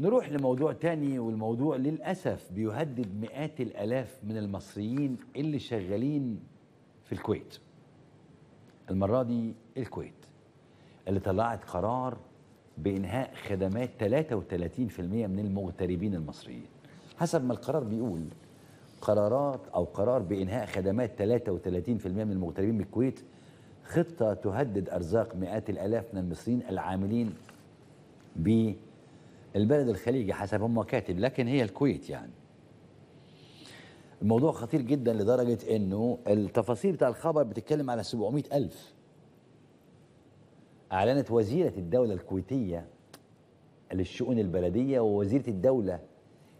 نروح لموضوع تاني، والموضوع للأسف بيهدد مئات الآلاف من المصريين اللي شغالين في الكويت. المرة دي الكويت اللي طلعت قرار بإنهاء خدمات 33% من المغتربين المصريين. حسب ما القرار بيقول، قرارات أو قرار بإنهاء خدمات 33% من المغتربين من الكويت خطة تهدد أرزاق مئات الآلاف من المصريين العاملين بالبلد الخليجي حسب هم كاتب، لكن هي الكويت يعني. الموضوع خطير جدا لدرجة أنه التفاصيل بتاع الخبر بتتكلم على 700,000. أعلنت وزيرة الدولة الكويتية للشؤون البلدية ووزيرة الدولة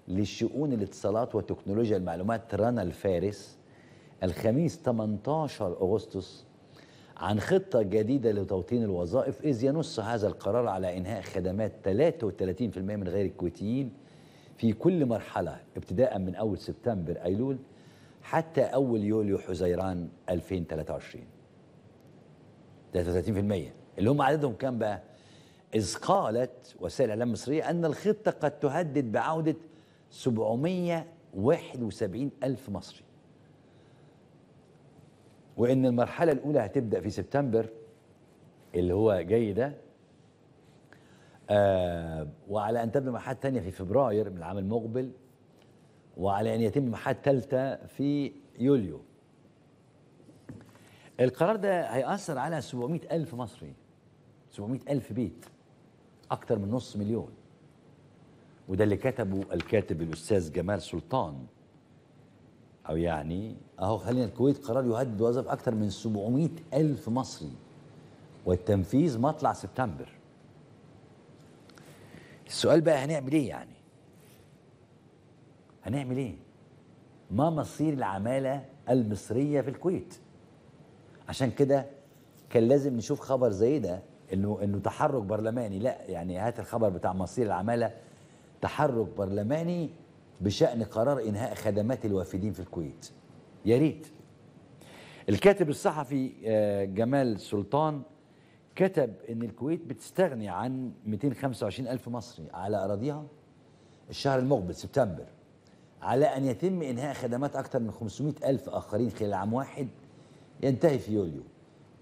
للشؤون الاتصالات وتكنولوجيا المعلومات رنا الفارس الخميس 18 أغسطس عن خطة جديدة لتوطين الوظائف، إذ ينص هذا القرار على إنهاء خدمات 33% من غير الكويتيين في كل مرحلة ابتداء من أول سبتمبر أيلول حتى أول يوليو حزيران 2023. 33% اللي هم عددهم كان بقى. إذ قالت وسائل الإعلام المصرية أن الخطة قد تهدد بعودة 771,000 مصري، وإن المرحلة الأولى هتبدأ في سبتمبر اللي هو جاي ده، وعلى أن تبدأ مرحلة ثانية في فبراير من العام المقبل، وعلى أن يتم مرحلة ثالثة في يوليو. القرار ده هيأثر على 700,000 مصري، 700,000 بيت، أكتر من نص مليون. وده اللي كتبه الكاتب الأستاذ جمال سلطان، أو يعني أهو خلينا الكويت قرار يهدد وظائف أكتر من 700,000 مصري، والتنفيذ مطلع سبتمبر. السؤال بقى هنعمل إيه يعني؟ هنعمل إيه؟ ما مصير العمالة المصرية في الكويت؟ عشان كده كان لازم نشوف خبر زي ده، إنه تحرك برلماني، لا يعني هات الخبر بتاع مصير العمالة، تحرك برلماني بشأن قرار إنهاء خدمات الوافدين في الكويت. يا ريت. الكاتب الصحفي جمال سلطان كتب إن الكويت بتستغني عن 225,000 مصري على أراضيها الشهر المقبل سبتمبر، على أن يتم إنهاء خدمات أكثر من 500,000 آخرين خلال عام واحد ينتهي في يوليو.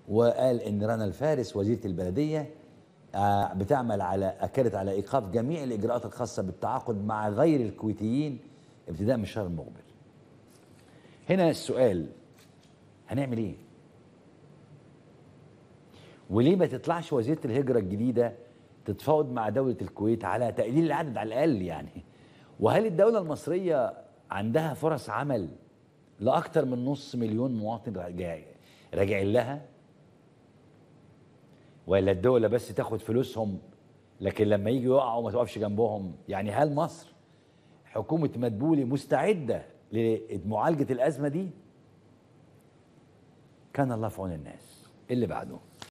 وقال إن رنا الفارس وزيرة البلدية بتعمل على أكدت على إيقاف جميع الإجراءات الخاصة بالتعاقد مع غير الكويتيين ابتداء من الشهر المقبل. هنا السؤال، هنعمل إيه؟ وليه ما تطلعش وزيرة الهجرة الجديدة تتفاوض مع دولة الكويت على تقليل العدد على الأقل يعني؟ وهل الدولة المصرية عندها فرص عمل لأكثر من نص مليون مواطن راجعين لها؟ ولا الدولة بس تاخد فلوسهم لكن لما يجي يقعوا ما توقفش جنبهم؟ يعني هل مصر حكومة مدبولي مستعدة لمعالجة الأزمة دي؟ كان الله في عون الناس. اللي بعده